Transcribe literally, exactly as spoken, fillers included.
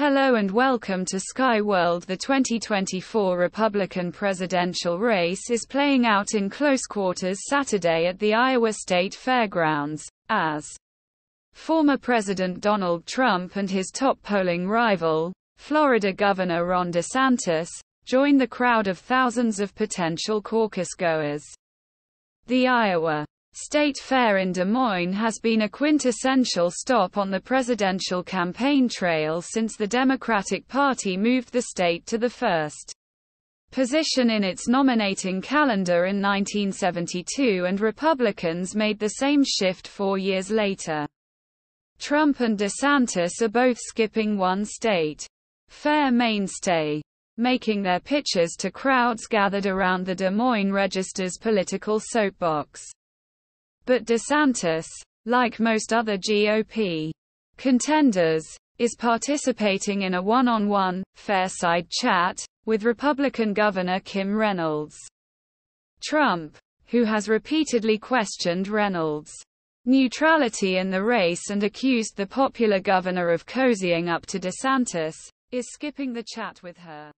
Hello and welcome to Sky World. The twenty twenty-four Republican presidential race is playing out in close quarters Saturday at the Iowa State Fairgrounds, as former President Donald Trump and his top polling rival, Florida Governor Ron DeSantis, join the crowd of thousands of potential caucus goers. The Iowa State Fair in Des Moines has been a quintessential stop on the presidential campaign trail since the Democratic Party moved the state to the first position in its nominating calendar in nineteen seventy-two, and Republicans made the same shift four years later. Trump and DeSantis are both skipping one state fair mainstay, making their pitches to crowds gathered around the Des Moines Register's political soapbox. But DeSantis, like most other G O P contenders, is participating in a one-on-one, fairside chat, with Republican Governor Kim Reynolds. Trump, who has repeatedly questioned Reynolds' neutrality in the race and accused the popular governor of cozying up to DeSantis, is skipping the chat with her.